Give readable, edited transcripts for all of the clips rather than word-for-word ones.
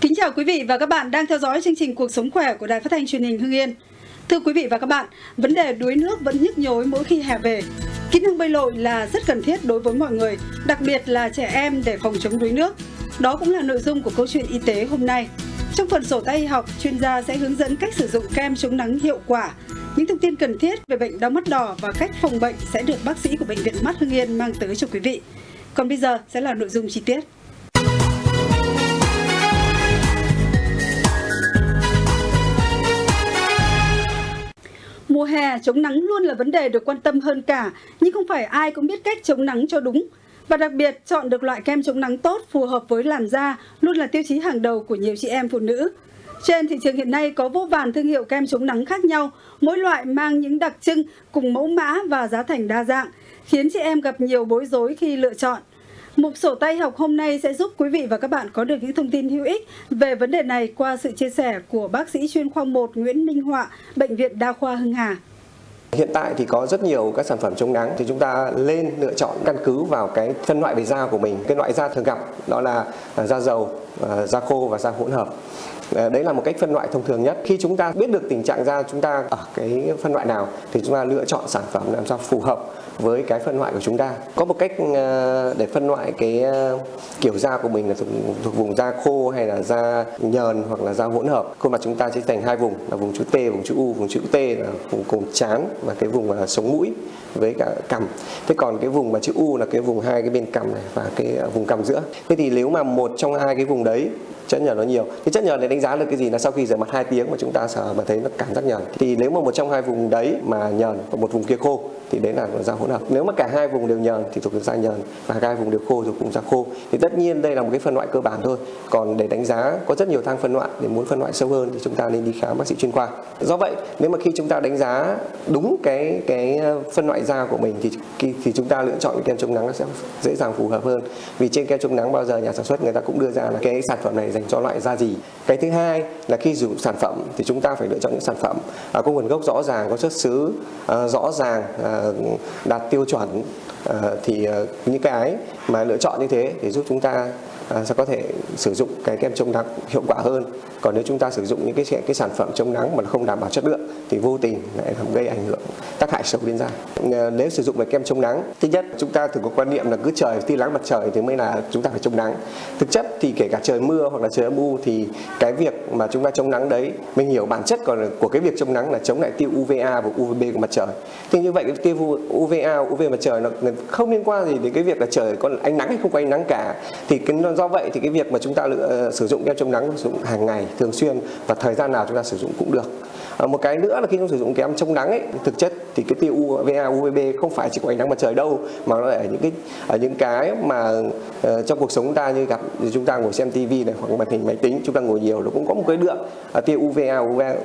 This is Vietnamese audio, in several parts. Kính chào quý vị và các bạn đang theo dõi chương trình Cuộc Sống Khỏe của Đài Phát Thanh Truyền hình Hưng Yên. Thưa quý vị và các bạn, vấn đề đuối nước vẫn nhức nhối mỗi khi hè về. Kỹ năng bơi lội là rất cần thiết đối với mọi người, đặc biệt là trẻ em để phòng chống đuối nước. Đó cũng là nội dung của câu chuyện y tế hôm nay. Trong phần sổ tay y học, chuyên gia sẽ hướng dẫn cách sử dụng kem chống nắng hiệu quả. Những thông tin cần thiết về bệnh đau mắt đỏ và cách phòng bệnh sẽ được bác sĩ của Bệnh viện mắt Hưng Yên mang tới cho quý vị. Còn bây giờ sẽ là nội dung chi tiết. Mùa hè, chống nắng luôn là vấn đề được quan tâm hơn cả, nhưng không phải ai cũng biết cách chống nắng cho đúng. Và đặc biệt, chọn được loại kem chống nắng tốt phù hợp với làn da luôn là tiêu chí hàng đầu của nhiều chị em phụ nữ. Trên thị trường hiện nay có vô vàn thương hiệu kem chống nắng khác nhau, mỗi loại mang những đặc trưng cùng mẫu mã và giá thành đa dạng, khiến chị em gặp nhiều bối rối khi lựa chọn. Mục sổ tay học hôm nay sẽ giúp quý vị và các bạn có được những thông tin hữu ích về vấn đề này qua sự chia sẻ của bác sĩ chuyên khoa 1 Nguyễn Minh Họa, Bệnh viện Đa Khoa Hưng Hà. Hiện tại thì có rất nhiều các sản phẩm chống nắng thì chúng ta lên lựa chọn căn cứ vào cái phân loại về da của mình. Cái loại da thường gặp đó là da dầu, da khô và da hỗn hợp. Đấy là một cách phân loại thông thường nhất. Khi chúng ta biết được tình trạng da chúng ta ở cái phân loại nào thì chúng ta lựa chọn sản phẩm làm sao phù hợp với cái phân loại của chúng ta. Có một cách để phân loại cái kiểu da của mình là thuộc vùng da khô hay là da nhờn hoặc là da hỗn hợp. Khuôn mặt chúng ta chia thành hai vùng là vùng chữ T, vùng chữ U. Vùng chữ T là vùng cồn trán và cái vùng sống mũi với cả cằm. Thế còn cái vùng mà chữ U là cái vùng hai cái bên cằm này và cái vùng cằm giữa. Thế thì nếu mà một trong hai cái vùng đấy chất nhờn nó nhiều, cái chất nhờn này đánh giá được cái gì là sau khi rửa mặt 2 tiếng mà chúng ta sờ mà thấy nó cảm giác nhờn, thì nếu mà một trong hai vùng đấy mà nhờn và một vùng kia khô thì đấy là da hỗn hợp. Nếu mà cả hai vùng đều nhờn thì thuộc da nhờn và cả hai vùng đều khô thuộc vùng da khô. Thì tất nhiên đây là một cái phân loại cơ bản thôi. Còn để đánh giá có rất nhiều thang phân loại, để muốn phân loại sâu hơn thì chúng ta nên đi khám bác sĩ chuyên khoa. Do vậy nếu mà khi chúng ta đánh giá đúng cái phân loại da của mình thì chúng ta lựa chọn cái kem chống nắng nó sẽ dễ dàng phù hợp hơn. Vì trên kem chống nắng bao giờ nhà sản xuất người ta cũng đưa ra là cái sản phẩm này dành cho loại da gì. Cái thứ hai là khi dùng sản phẩm thì chúng ta phải lựa chọn những sản phẩm có nguồn gốc rõ ràng, có xuất xứ rõ ràng, đạt tiêu chuẩn, thì những cái mà lựa chọn như thế để giúp chúng ta sẽ có thể sử dụng cái kem chống nắng hiệu quả hơn. Còn nếu chúng ta sử dụng những cái sản phẩm chống nắng mà không đảm bảo chất lượng thì vô tình lại làm gây ảnh hưởng tác hại xấu đến da. Nếu sử dụng về kem chống nắng, thứ nhất chúng ta thường có quan niệm là cứ trời tia nắng mặt trời thì mới là chúng ta phải chống nắng. Thực chất thì kể cả trời mưa hoặc là trời âm u thì cái việc mà chúng ta chống nắng đấy, mình hiểu bản chất còn của cái việc chống nắng là chống lại tia UVA và UVB của mặt trời. Thế như vậy cái tia UVA, UVB mặt trời nó không liên quan gì đến cái việc là trời có ánh nắng hay không có ánh nắng cả. Thì do vậy thì cái việc mà chúng ta sử dụng kem chống nắng, sử dụng hàng ngày thường xuyên và thời gian nào chúng ta sử dụng cũng được. Một cái nữa là khi chúng sử dụng kem chống nắng ấy, thực chất thì cái tia UVA, UVB không phải chỉ có ánh nắng mặt trời đâu, mà nó lại ở những cái mà trong cuộc sống chúng ta như gặp chúng ta ngồi xem tivi này hoặc màn hình máy tính, chúng ta ngồi nhiều nó cũng có một cái lượng tia UVA,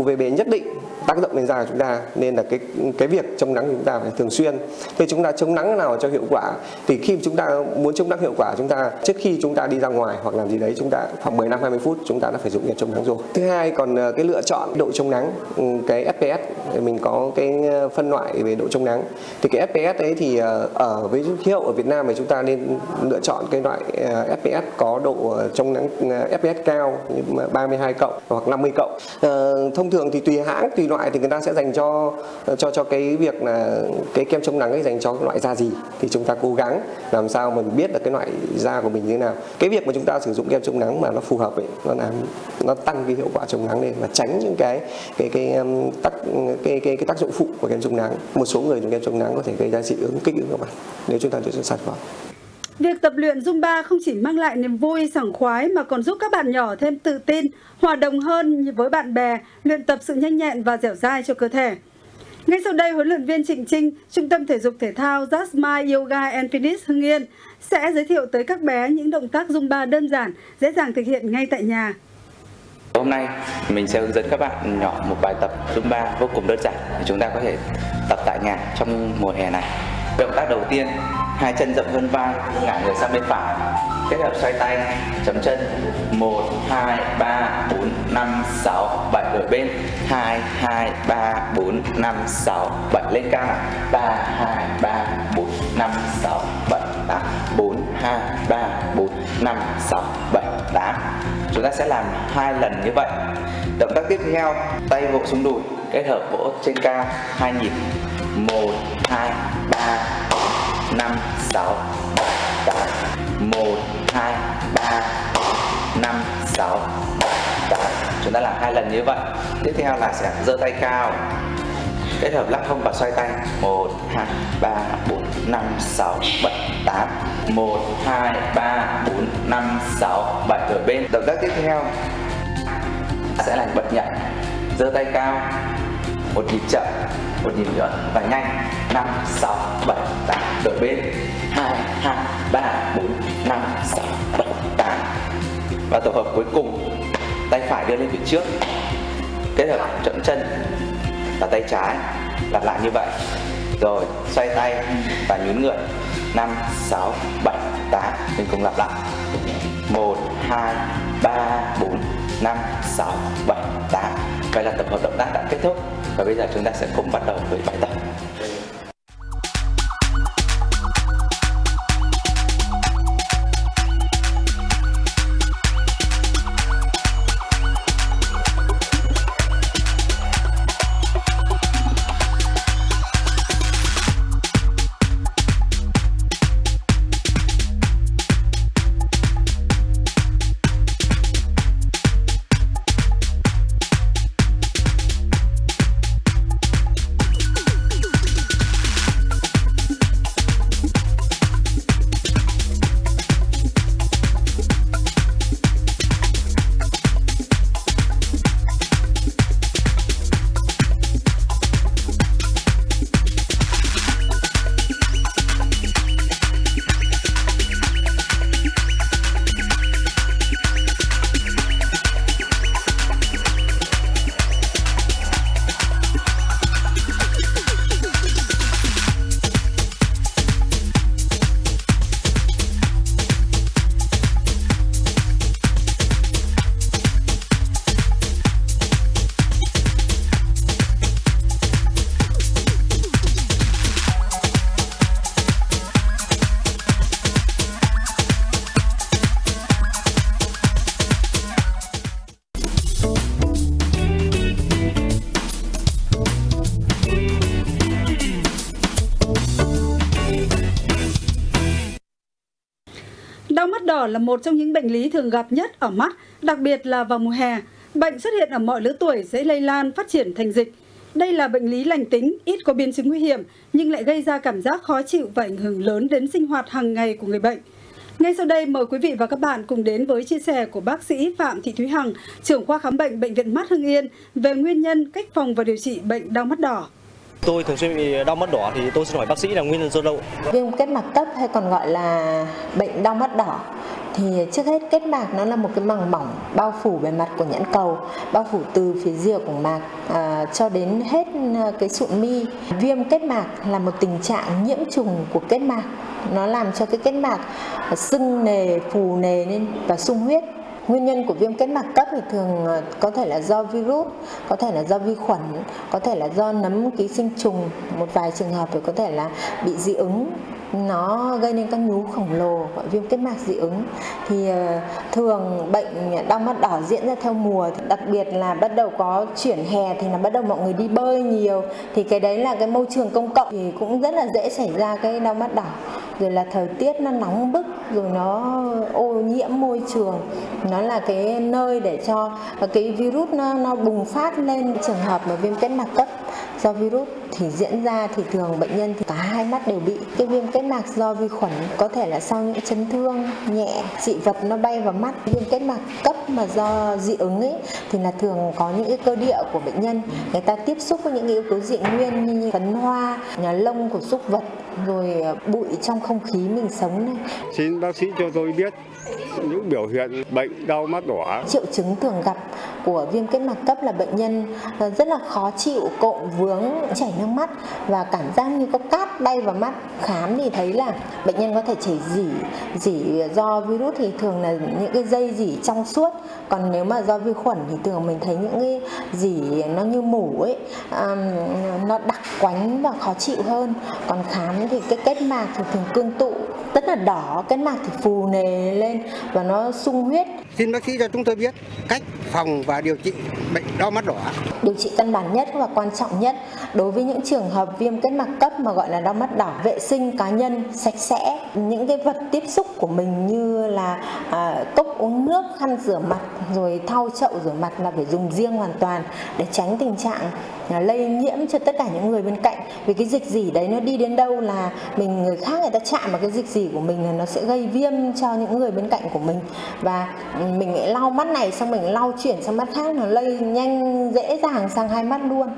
UVB nhất định tác động lên da của chúng ta, nên là cái việc chống nắng chúng ta phải thường xuyên. Thế chúng ta chống nắng nào cho hiệu quả thì khi chúng ta muốn chống nắng hiệu quả, chúng ta trước khi chúng ta đi ra ngoài hoặc làm gì đấy chúng ta khoảng 15-20 phút chúng ta đã phải dùng kem chống nắng rồi. Thứ hai còn cái lựa chọn độ chống nắng, cái FPS mình có cái phân loại về độ chống nắng. Thì cái FPS đấy thì ở với khí hậu ở Việt Nam thì chúng ta nên lựa chọn cái loại FPS có độ chống nắng FPS cao như 32+ hoặc 50+. Thông thường thì tùy hãng tùy loại thì người ta sẽ dành cho cái việc là cái kem chống nắng ấy dành cho loại da gì thì chúng ta cố gắng làm sao mình biết được cái loại da của mình như thế nào. Cái việc mà chúng ta sử dụng kem chống nắng mà nó phù hợp ấy, nó tăng cái hiệu quả chống nắng lên và tránh những cái tác dụng phụ của kem chống nắng. Một số người dùng kem chống nắng có thể gây ra dị ứng, kích ứng các bạn nếu chúng ta lựa chọn sản phẩm. Việc tập luyện Zumba không chỉ mang lại niềm vui, sảng khoái mà còn giúp các bạn nhỏ thêm tự tin, hòa đồng hơn với bạn bè, luyện tập sự nhanh nhẹn và dẻo dai cho cơ thể. Ngay sau đây, huấn luyện viên Trịnh Trinh, Trung tâm Thể dục Thể thao Just My Yoga and Fitness Hưng Yên sẽ giới thiệu tới các bé những động tác Zumba đơn giản, dễ dàng thực hiện ngay tại nhà. Hôm nay mình sẽ hướng dẫn các bạn nhỏ một bài tập Zumba vô cùng đơn giản để chúng ta có thể tập tại nhà trong mùa hè này. Động tác đầu tiên, hai chân rộng hơn vai, ngả người sang bên phải, kết hợp xoay tay, chấm chân. 1, 2, 3, 4, 5, 6, 7, đổi bên. 2, 2, 3, 4, 5, 6, 7, lên cao. 3, 2, 3, 4, 5, 6, 7, 8, 4, 2, 3, 4, 5, 6, 7, 8. Chúng ta sẽ làm 2 lần như vậy. Động tác tiếp theo, tay vỗ xuống đùi, kết hợp vỗ trên cao 2 nhịp. 1, 2, 3, 5, 6, 7, 8. 1, 2, 3, 5, 6, 7, 8. Chúng ta làm 2 lần như vậy. Tiếp theo là sẽ giơ tay cao, kết hợp lắc hông và xoay tay. 1, 2, 3, 4, 5, 6, 7, 8. 1, 2, 3, 4, 5, 6, 7. Rồi bên. Động tác tiếp theo sẽ là bật nhảy, giơ tay cao, 1 nhịp chậm, 1 nhịp nữa và nhanh. 5, 6, 7, 8. Đổi bên. 2, 2, 3, 4, 5, 6, 7, 8. Và tổ hợp cuối cùng, tay phải đưa lên phía trước, kết hợp chậm chân và tay trái, lặp lại như vậy. Rồi xoay tay và nhún người. 5, 6, 7, 8. Mình cùng lặp lại. 1, 2, 3, 4, 5, 6, 7, 8. Vậy là tập hợp động tác đã kết thúc. Và bây giờ chúng ta sẽ cùng bắt đầu với bài tập. Đau mắt đỏ là một trong những bệnh lý thường gặp nhất ở mắt, đặc biệt là vào mùa hè. Bệnh xuất hiện ở mọi lứa tuổi, dễ lây lan, phát triển thành dịch. Đây là bệnh lý lành tính, ít có biến chứng nguy hiểm, nhưng lại gây ra cảm giác khó chịu và ảnh hưởng lớn đến sinh hoạt hàng ngày của người bệnh. Ngay sau đây, mời quý vị và các bạn cùng đến với chia sẻ của bác sĩ Phạm Thị Thúy Hằng, trưởng khoa khám bệnh Bệnh viện mắt Hưng Yên về nguyên nhân, cách phòng và điều trị bệnh đau mắt đỏ. Tôi thường xuyên bị đau mắt đỏ thì tôi xin hỏi bác sĩ là nguyên nhân do đâu? Viêm kết mạc cấp hay còn gọi là bệnh đau mắt đỏ thì trước hết kết mạc nó là một cái màng mỏng bao phủ bề mặt của nhãn cầu, bao phủ từ phía rìa của mạc cho đến hết cái sụn mi. Viêm kết mạc là một tình trạng nhiễm trùng của kết mạc, nó làm cho cái kết mạc sưng nề, phù nề lên và sung huyết. Nguyên nhân của viêm kết mạc cấp thì thường có thể là do virus, có thể là do vi khuẩn, có thể là do nấm ký sinh trùng, một vài trường hợp thì có thể là bị dị ứng, nó gây nên các nhú khổng lồ, gọi viêm kết mạc dị ứng. Thì thường bệnh đau mắt đỏ diễn ra theo mùa, đặc biệt là bắt đầu có chuyển hè thì là bắt đầu mọi người đi bơi nhiều, thì cái đấy là cái môi trường công cộng thì cũng rất là dễ xảy ra cái đau mắt đỏ. Rồi là thời tiết nó nóng bức, rồi nó ô nhiễm môi trường, nó là cái nơi để cho cái virus nó bùng phát lên. Trường hợp mà viêm kết mạc cấp do virus thì diễn ra thì thường bệnh nhân thì cả 2 mắt đều bị. Cái viêm kết mạc do vi khuẩn có thể là sau những chấn thương nhẹ, dị vật nó bay vào mắt. Viêm kết mạc cấp mà do dị ứng ấy thì là thường có những cái cơ địa của bệnh nhân, người ta tiếp xúc với những yếu tố dị nguyên như phấn hoa, lông của súc vật, rồi bụi trong không khí mình sống này. Xin bác sĩ cho tôi biết những biểu hiện bệnh đau mắt đỏ. Triệu chứng thường gặp của viêm kết mạc cấp là bệnh nhân rất là khó chịu, cộm vướng, chảy nước mắt và cảm giác như có cát bay vào mắt. Khám thì thấy là bệnh nhân có thể chảy dỉ do virus thì thường là những cái dây dỉ trong suốt, còn nếu mà do vi khuẩn thì thường mình thấy những cái dỉ nó như mủ ấy, nó đặc quánh và khó chịu hơn. Còn khám thì cái kết mạc thì thường cương tụ, rất là đỏ, kết mạc thì phù nề lên và nó sung huyết. Xin bác sĩ cho chúng tôi biết cách phòng và điều trị bệnh đau mắt đỏ. Điều trị căn bản nhất và quan trọng nhất đối với những trường hợp viêm kết mạc cấp mà gọi là đau mắt đỏ, vệ sinh cá nhân sạch sẽ, những cái vật tiếp xúc của mình như là cốc uống nước, khăn rửa mặt, rồi thau chậu rửa mặt là phải dùng riêng hoàn toàn để tránh tình trạng lây nhiễm cho tất cả những người bên cạnh. Vì cái dịch gì đấy nó đi đến đâu là người khác người ta chạm vào cái dịch gì của mình là nó sẽ gây viêm cho những người bên cạnh của mình, và mình lại lau mắt này xong mình lau chuyển sang mắt khác, nó lây nhanh dễ dàng sang hai mắt luôn.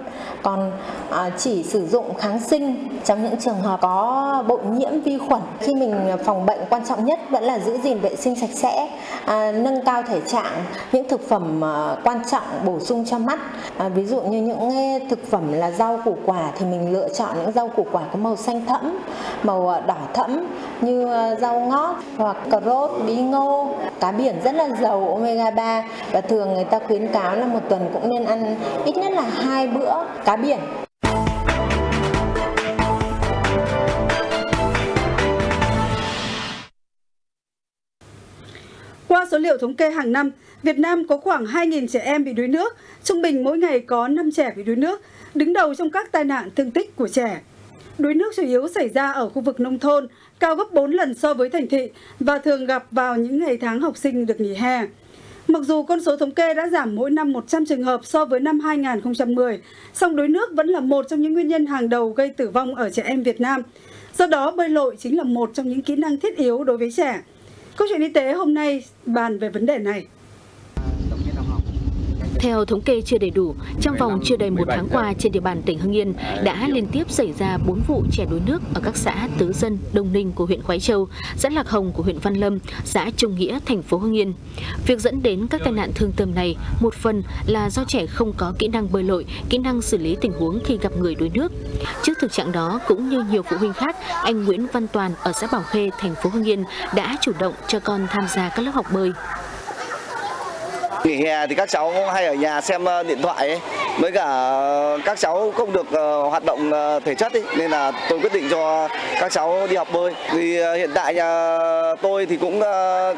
Còn chỉ sử dụng kháng sinh trong những trường hợp có bội nhiễm vi khuẩn. Khi mình phòng bệnh quan trọng nhất vẫn là giữ gìn vệ sinh sạch sẽ, nâng cao thể trạng những thực phẩm quan trọng bổ sung cho mắt. Ví dụ như những thực phẩm là rau củ quả thì mình lựa chọn những rau củ quả có màu xanh thẫm, màu đỏ thẫm như rau ngót hoặc cà rốt, bí ngô. Cá biển rất là giàu omega 3 và thường người ta khuyến cáo là một tuần cũng nên ăn ít nhất là 2 bữa cá biển. Qua số liệu thống kê hàng năm, Việt Nam có khoảng 2.000 trẻ em bị đuối nước, trung bình mỗi ngày có 5 trẻ bị đuối nước, đứng đầu trong các tai nạn thương tích của trẻ. Đuối nước chủ yếu xảy ra ở khu vực nông thôn, cao gấp 4 lần so với thành thị và thường gặp vào những ngày tháng học sinh được nghỉ hè. Mặc dù con số thống kê đã giảm mỗi năm 100 trường hợp so với năm 2010, song đuối nước vẫn là một trong những nguyên nhân hàng đầu gây tử vong ở trẻ em Việt Nam. Do đó, bơi lội chính là một trong những kỹ năng thiết yếu đối với trẻ. Câu chuyện y tế hôm nay bàn về vấn đề này. Theo thống kê chưa đầy đủ, trong vòng chưa đầy 1 tháng qua trên địa bàn tỉnh Hưng Yên đã liên tiếp xảy ra 4 vụ trẻ đuối nước ở các xã Tứ Dân, Đông Ninh của huyện Khoái Châu, xã Lạc Hồng của huyện Văn Lâm, xã Trung Nghĩa, thành phố Hưng Yên. Việc dẫn đến các tai nạn thương tâm này một phần là do trẻ không có kỹ năng bơi lội, kỹ năng xử lý tình huống khi gặp người đuối nước. Trước thực trạng đó, cũng như nhiều phụ huynh khác, anh Nguyễn Văn Toàn ở xã Bảo Khê, thành phố Hưng Yên đã chủ động cho con tham gia các lớp học bơi. Nghỉ hè thì các cháu hay ở nhà xem điện thoại ấy, với cả các cháu không được hoạt động thể chất ấy, nên là tôi quyết định cho các cháu đi học bơi. Thì hiện tại nhà tôi thì cũng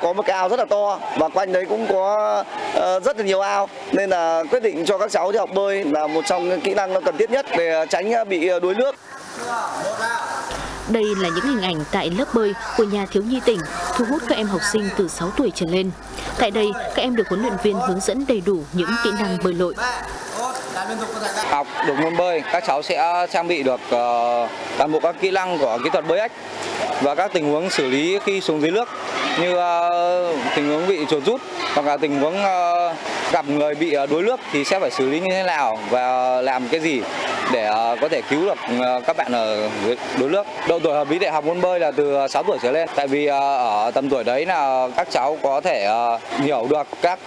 có một cái ao rất là to và quanh đấy cũng có rất là nhiều ao, nên là quyết định cho các cháu đi học bơi là một trong những kỹ năng cần thiết nhất để tránh bị đuối nước. Đây là những hình ảnh tại lớp bơi của nhà thiếu nhi tỉnh, thu hút các em học sinh từ 6 tuổi trở lên. Tại đây, các em được huấn luyện viên hướng dẫn đầy đủ những kỹ năng bơi lội. Học được môn bơi, các cháu sẽ trang bị được toàn bộ các kỹ năng của kỹ thuật bơi ếch và các tình huống xử lý khi xuống dưới nước, như tình huống bị chuột rút hoặc là tình huống gặp người bị đuối nước thì sẽ phải xử lý như thế nào và làm cái gì để có thể cứu được các bạn ở đuối nước. Độ tuổi hợp lý để học môn bơi là từ 6 tuổi trở lên, tại vì ở tầm tuổi đấy là các cháu có thể hiểu được các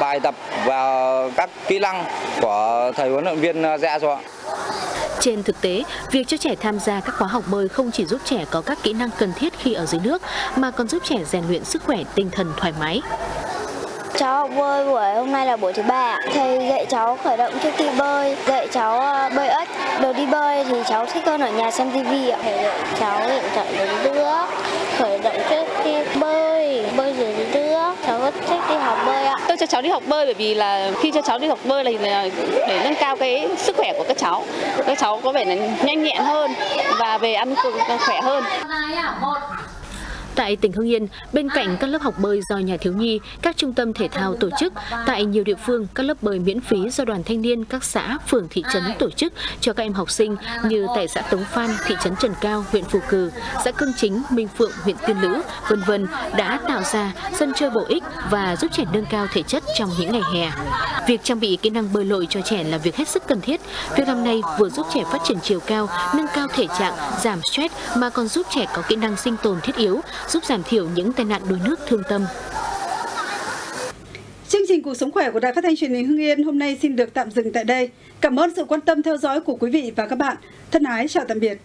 bài tập và các kỹ năng của thầy huấn luyện viên ra cho. Trên thực tế, việc cho trẻ tham gia các khóa học bơi không chỉ giúp trẻ có các kỹ năng cần thiết khi ở dưới nước mà còn giúp trẻ rèn luyện sức khỏe tinh thần thoải mái. Cháu học bơi buổi hôm nay là buổi thứ 3. Thầy dạy cháu khởi động trước khi bơi, dạy cháu bơi ếch. Đồ đi bơi thì cháu thích hơn ở nhà xem tivi. Thầy dạy cháu luyện tập dưới nước, khởi động trước khi bơi, bơi dưới nước. Cháu rất thích đi học bơi ạ. Tôi cho cháu đi học bơi bởi vì là khi cho cháu đi học bơi là để nâng cao cái sức khỏe của các cháu. Các cháu có vẻ là nhanh nhẹn hơn và về ăn khỏe hơn. Tại tỉnh Hưng Yên, bên cạnh các lớp học bơi do nhà thiếu nhi, các trung tâm thể thao tổ chức, tại nhiều địa phương các lớp bơi miễn phí do đoàn thanh niên các xã, phường, thị trấn tổ chức cho các em học sinh như tại xã Tống Phan, thị trấn Trần Cao, huyện Phù Cừ, xã Cương Chính, Minh Phượng, huyện Tiên Lữ, vân vân đã tạo ra sân chơi bổ ích và giúp trẻ nâng cao thể chất trong những ngày hè. Việc trang bị kỹ năng bơi lội cho trẻ là việc hết sức cần thiết. Việc làm này vừa giúp trẻ phát triển chiều cao, nâng cao thể trạng, giảm stress mà còn giúp trẻ có kỹ năng sinh tồn thiết yếu, giúp giảm thiểu những tai nạn đuối nước thương tâm. Chương trình Cuộc sống khỏe của Đài Phát thanh Truyền hình Hưng Yên hôm nay xin được tạm dừng tại đây. Cảm ơn sự quan tâm theo dõi của quý vị và các bạn. Thân ái chào tạm biệt.